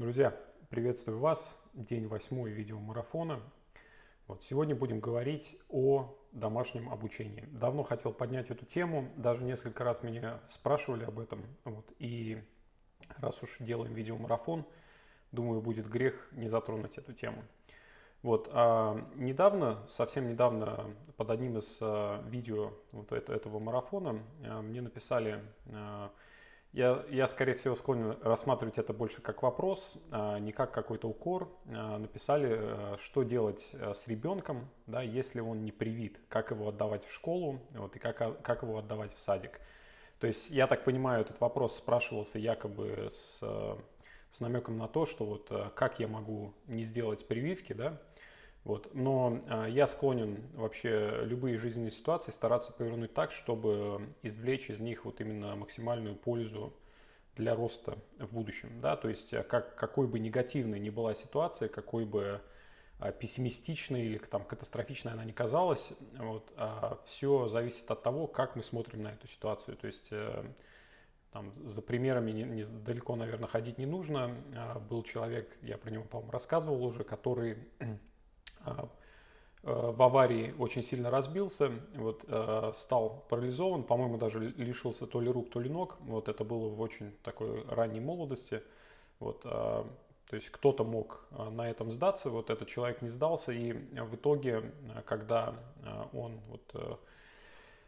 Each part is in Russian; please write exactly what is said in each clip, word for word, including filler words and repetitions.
Друзья, приветствую вас. День восьмой видеомарафона. Вот, сегодня будем говорить о домашнем обучении. Давно хотел поднять эту тему, даже несколько раз меня спрашивали об этом. Вот, и раз уж делаем видеомарафон, думаю, будет грех не затронуть эту тему. Вот, а недавно, совсем недавно, под одним из а, видео вот это, этого марафона а, мне написали... А, Я, я, скорее всего, склонен рассматривать это больше как вопрос, а не как какой-то укор. А, написали, что делать с ребенком, да, если он не привит, как его отдавать в школу, вот, и как, как его отдавать в садик. То есть, я так понимаю, этот вопрос спрашивался якобы с, с намеком на то, что вот как я могу не сделать прививки, да. Вот. Но а, я склонен вообще любые жизненные ситуации стараться повернуть так, чтобы извлечь из них вот именно максимальную пользу для роста в будущем. Да? То есть как, какой бы негативной ни была ситуация, какой бы а, пессимистичной или там, катастрофичной она ни казалась, вот, а, все зависит от того, как мы смотрим на эту ситуацию. То есть а, там, за примерами не, не, далеко, наверное, ходить не нужно. А, был человек, я про него, по-моему, рассказывал уже, который... в аварии очень сильно разбился, вот, стал парализован, по-моему, даже лишился то ли рук, то ли ног. Вот, это было в очень такой ранней молодости. Вот, то есть кто-то мог на этом сдаться, вот этот человек не сдался. И в итоге, когда он вот,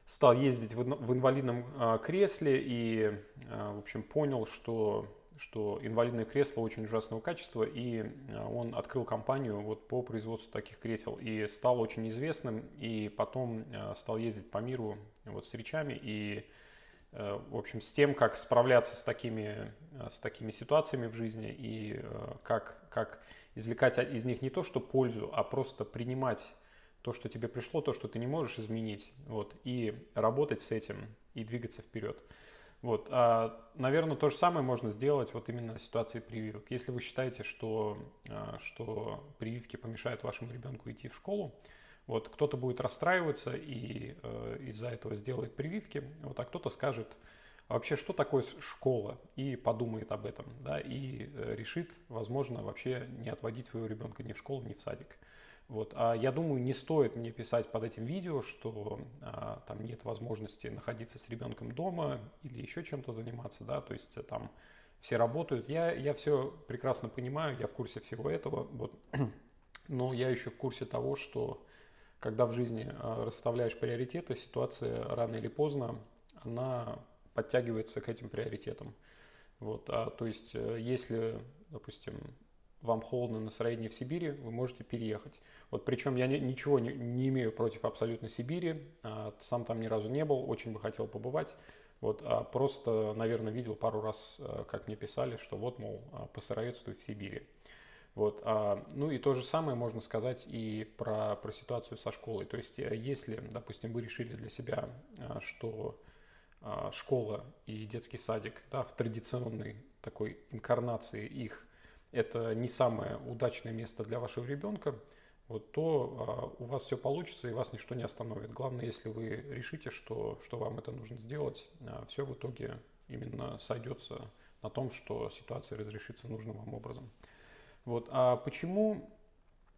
стал ездить в инвалидном кресле и, в общем, понял, что... что инвалидное кресло очень ужасного качества, и он открыл компанию вот по производству таких кресел и стал очень известным, и потом стал ездить по миру вот с речами и, в общем, с тем, как справляться с такими, с такими ситуациями в жизни и как, как извлекать из них не то, что пользу, а просто принимать то, что тебе пришло, то, что ты не можешь изменить, вот, и работать с этим, и двигаться вперед. Вот, а, наверное, то же самое можно сделать вот именно в ситуации прививок. Если вы считаете, что, что прививки помешают вашему ребенку идти в школу, вот, кто-то будет расстраиваться и э, из-за этого сделает прививки, вот, а кто-то скажет, а вообще, что такое школа, и подумает об этом, да, и решит, возможно, вообще не отводить своего ребенка ни в школу, ни в садик. Вот. А я думаю, не стоит мне писать под этим видео, что а, там нет возможности находиться с ребенком дома или еще чем-то заниматься, да, то есть там все работают. Я, я все прекрасно понимаю, я в курсе всего этого, вот. Но я еще в курсе того, что когда в жизни расставляешь приоритеты, ситуация рано или поздно, она подтягивается к этим приоритетам. Вот. А, то есть если, допустим, вам холодно на сыроедении в Сибири, вы можете переехать. Вот, причем я не, ничего не, не имею против абсолютно Сибири, а, сам там ни разу не был, очень бы хотел побывать. Вот, а просто, наверное, видел пару раз, а, как мне писали, что вот, мол, по сыроедству в Сибири. Вот, а, ну и то же самое можно сказать и про, про ситуацию со школой. То есть если, допустим, вы решили для себя, а, что а, школа и детский садик, да, в традиционной такой инкарнации их, это не самое удачное место для вашего ребенка, вот, то а, у вас все получится и вас ничто не остановит. Главное, если вы решите, что, что вам это нужно сделать, а, все в итоге именно сойдется на том, что ситуация разрешится нужным вам образом. Вот. А почему,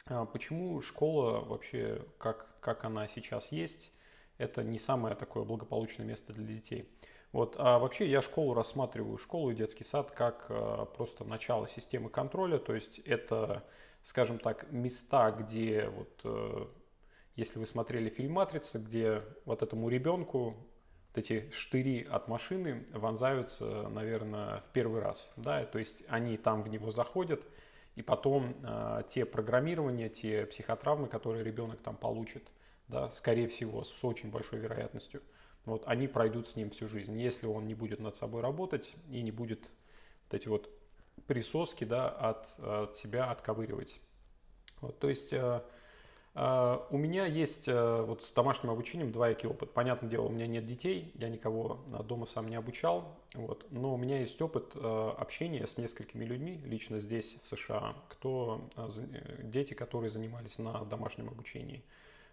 а почему школа вообще, как, как она сейчас есть, это не самое такое благополучное место для детей? Вот. А вообще я школу рассматриваю, школу и детский сад, как а, просто начало системы контроля. То есть это, скажем так, места, где, вот, э, если вы смотрели фильм «Матрица», где вот этому ребенку вот эти штыри от машины вонзаются, наверное, в первый раз. Да? То есть они там в него заходят, и потом э, те программирования, те психотравмы, которые ребенок там получит, да, скорее всего, с, с очень большой вероятностью, вот, они пройдут с ним всю жизнь, если он не будет над собой работать и не будет вот эти вот присоски, да, от, от себя отковыривать. Вот, то есть э, э, у меня есть э, вот с домашним обучением двоякий опыт. Понятное дело, у меня нет детей, я никого дома сам не обучал, вот, но у меня есть опыт э, общения с несколькими людьми, лично здесь, в США, кто, э, дети, которые занимались на домашнем обучении.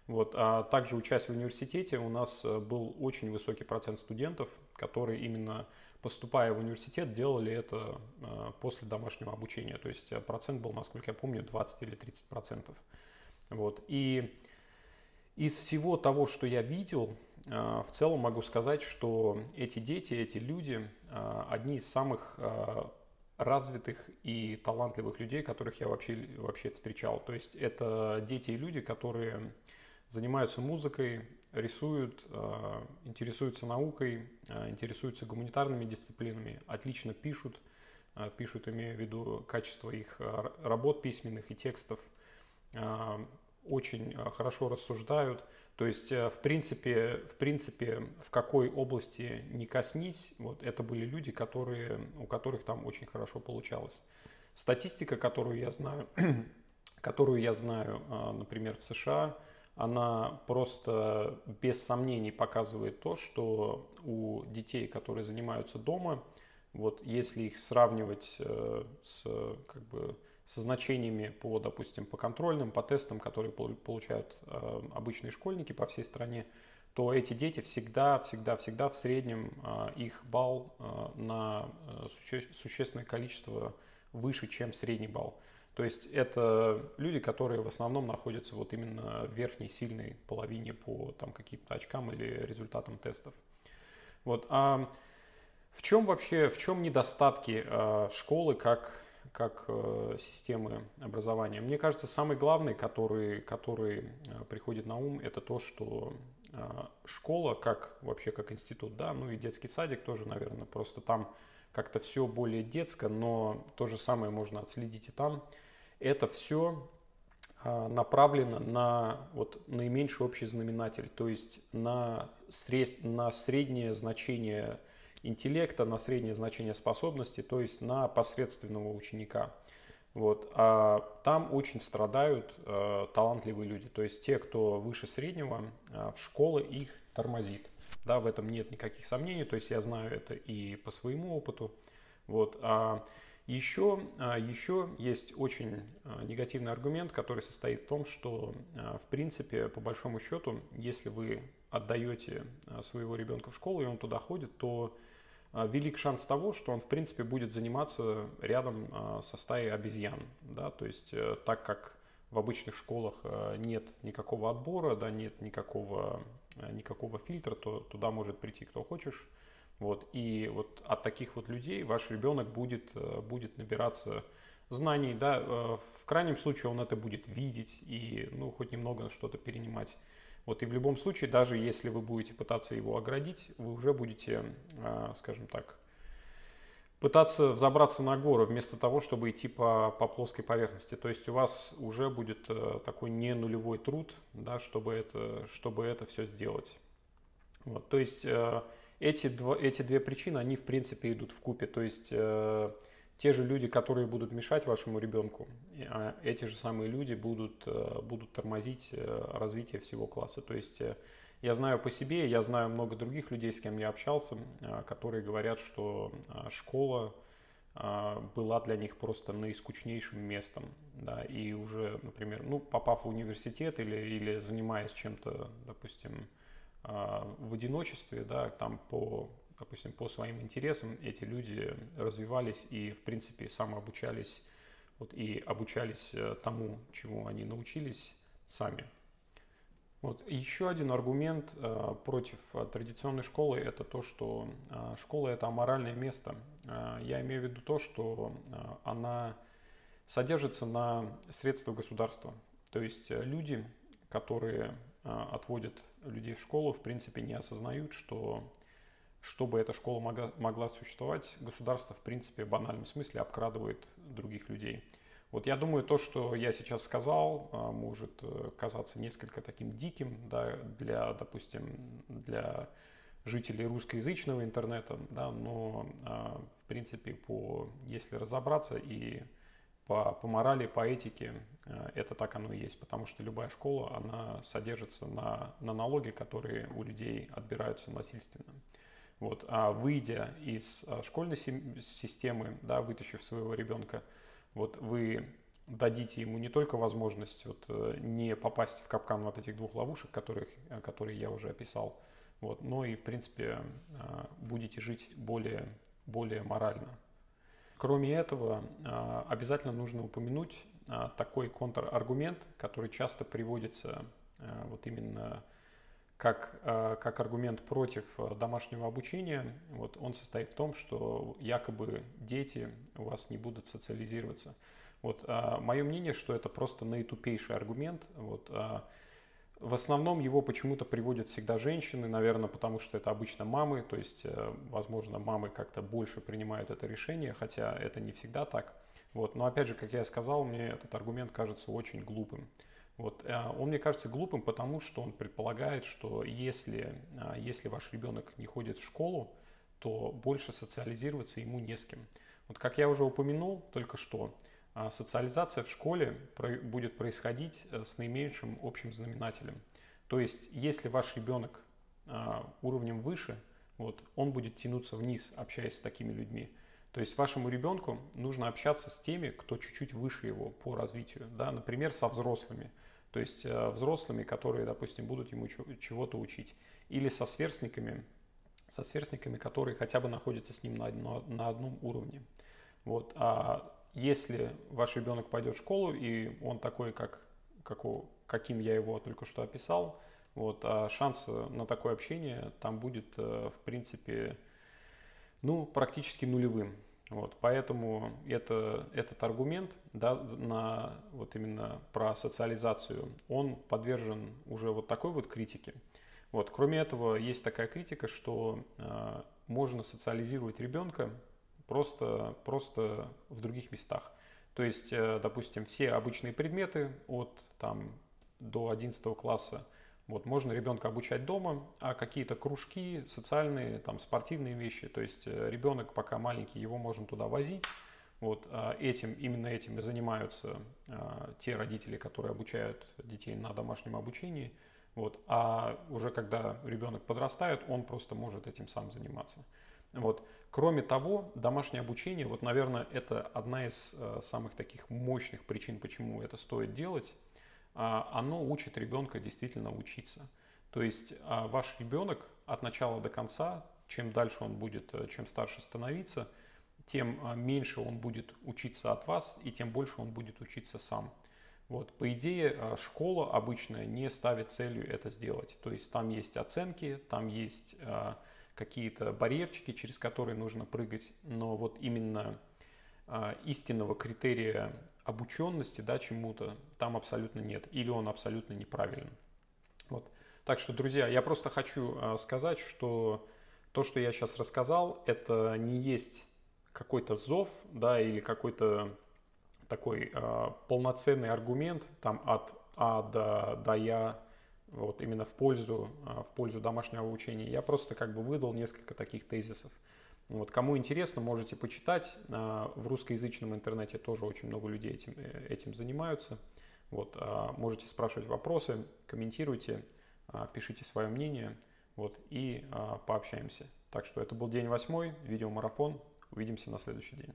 Вот. А также, учась в университете, у нас был очень высокий процент студентов, которые именно поступая в университет, делали это после домашнего обучения. То есть процент был, насколько я помню, двадцать или тридцать процентов. Вот. И из всего того, что я видел, в целом могу сказать, что эти дети, эти люди одни из самых развитых и талантливых людей, которых я вообще, вообще встречал. То есть это дети и люди, которые занимаются музыкой, рисуют, интересуются наукой, интересуются гуманитарными дисциплинами, отлично пишут, пишут, имею в виду качество их работ письменных и текстов, очень хорошо рассуждают. То есть, в принципе, в принципе, в какой области не коснись, вот это были люди, которые, у которых там очень хорошо получалось. Статистика, которую я знаю, которую я знаю, например, в США, она просто без сомнений показывает то, что у детей, которые занимаются дома, вот если их сравнивать с, как бы, со значениями по, допустим, по контрольным, по тестам, которые получают обычные школьники по всей стране, то эти дети всегда, всегда, всегда в среднем их балл на суще- существенное количество выше, чем средний балл. То есть это люди, которые в основном находятся вот именно в верхней сильной половине по там каким-то очкам или результатам тестов. Вот. А в чем вообще, в чем недостатки школы как, как системы образования? Мне кажется, самый главный, который, который приходит на ум, это то, что школа, как вообще как институт, да, ну и детский садик тоже, наверное, просто там как-то все более детско, но то же самое можно отследить и там. Это все направлено на вот наименьший общий знаменатель, то есть на, сред... на среднее значение интеллекта, на среднее значение способности, то есть на посредственного ученика. Вот. А там очень страдают э, талантливые люди, то есть те, кто выше среднего, э, в школе их тормозит. Да, в этом нет никаких сомнений, то есть я знаю это и по своему опыту. Вот. А еще, еще есть очень негативный аргумент, который состоит в том, что, в принципе, по большому счету, если вы отдаете своего ребенка в школу, и он туда ходит, то велик шанс того, что он, в принципе, будет заниматься рядом со стаей обезьян. Да? То есть так как в обычных школах нет никакого отбора, да, нет никакого... никакого фильтра, то туда может прийти кто хочешь. Вот. И вот от таких вот людей ваш ребенок будет, будет набираться знаний. Да? В крайнем случае он это будет видеть и ну, хоть немного что-то перенимать. Вот. И в любом случае, даже если вы будете пытаться его оградить, вы уже будете, скажем так, пытаться взобраться на гору вместо того, чтобы идти по, по плоской поверхности. То есть у вас уже будет такой не нулевой труд, да, чтобы, это, чтобы это все сделать. Вот. То есть эти, дво, эти две причины, они в принципе идут вкупе. То есть те же люди, которые будут мешать вашему ребенку, эти же самые люди будут, будут тормозить развитие всего класса. То есть я знаю по себе, я знаю много других людей, с кем я общался, которые говорят, что школа была для них просто наискучнейшим местом. Да, и уже, например, ну, попав в университет или, или занимаясь чем-то, допустим, в одиночестве, да, там по, допустим, по своим интересам, эти люди развивались и, в принципе, самообучались вот, и обучались тому, чему они научились сами. Вот. Еще один аргумент э, против традиционной школы – это то, что э, школа – это аморальное место. Э, я имею в виду то, что э, она содержится на средства государства. То есть э, люди, которые э, отводят людей в школу, в принципе, не осознают, что чтобы эта школа могла, могла существовать, государство, в принципе, в банальном смысле обкрадывает других людей. Вот я думаю, то, что я сейчас сказал, может казаться несколько таким диким, да, для, допустим, для жителей русскоязычного интернета, да, но, в принципе, по, если разобраться и по, по морали, по этике, это так оно и есть, потому что любая школа, она содержится на, на налоги, которые у людей отбираются насильственно. Вот, а выйдя из школьной системы, да, вытащив своего ребенка, вот вы дадите ему не только возможность вот, не попасть в капкан вот этих двух ловушек, которых, которые я уже описал, вот, но и, в принципе, будете жить более более морально. Кроме этого, обязательно нужно упомянуть такой контраргумент, который часто приводится вот именно как, как аргумент против домашнего обучения. Вот он состоит в том, что якобы дети у вас не будут социализироваться. Вот, мое мнение, что это просто наитупейший аргумент. Вот, в основном его почему-то приводят всегда женщины, наверное, потому что это обычно мамы, то есть, возможно, мамы как-то больше принимают это решение, хотя это не всегда так. Вот. Но опять же, как я и сказал, мне этот аргумент кажется очень глупым. Вот. Он мне кажется глупым, потому что он предполагает, что если, если ваш ребенок не ходит в школу, то больше социализироваться ему не с кем. Вот как я уже упомянул только что, социализация в школе будет происходить с наименьшим общим знаменателем. То есть, если ваш ребенок уровнем выше, вот, он будет тянуться вниз, общаясь с такими людьми. То есть, вашему ребенку нужно общаться с теми, кто чуть-чуть выше его по развитию. Да? Например, со взрослыми. То есть, взрослыми, которые, допустим, будут ему чего-то учить. Или со сверстниками, со сверстниками, которые хотя бы находятся с ним на, на одном уровне. Вот. Если ваш ребенок пойдет в школу, и он такой, как, как, каким я его только что описал, вот, шанс на такое общение там будет, в принципе, ну, практически нулевым. Вот, поэтому это, этот аргумент, да, на, вот именно про социализацию, он подвержен уже вот такой вот критике. Вот, кроме этого, есть такая критика, что э, можно социализировать ребенка Просто, просто в других местах. То есть, допустим, все обычные предметы от там, до одиннадцатого класса вот, можно ребенка обучать дома, а какие-то кружки, социальные, там, спортивные вещи, то есть ребенок пока маленький, его можно туда возить. Вот, этим, именно этим и занимаются те родители, которые обучают детей на домашнем обучении. Вот, а уже когда ребенок подрастает, он просто может этим сам заниматься. Вот. Кроме того, домашнее обучение, вот, наверное, это одна из самых таких мощных причин, почему это стоит делать. Оно учит ребенка действительно учиться. То есть ваш ребенок от начала до конца, чем дальше он будет, чем старше становиться, тем меньше он будет учиться от вас и тем больше он будет учиться сам. Вот. По идее, школа обычная не ставит целью это сделать. То есть там есть оценки, там есть какие-то барьерчики, через которые нужно прыгать, но вот именно э, истинного критерия обученности, да, чему-то там абсолютно нет, или он абсолютно неправилен. Вот. Так что, друзья, я просто хочу э, сказать, что то, что я сейчас рассказал, это не есть какой-то зов, да, или какой-то такой э, полноценный аргумент там от А до, до Я. Вот именно в пользу, в пользу домашнего обучения. Я просто как бы выдал несколько таких тезисов. Вот, кому интересно, можете почитать. В русскоязычном интернете тоже очень много людей этим, этим занимаются. Вот, можете спрашивать вопросы, комментируйте, пишите свое мнение, вот, и пообщаемся. Так что это был день восьмой, видеомарафон. Увидимся на следующий день.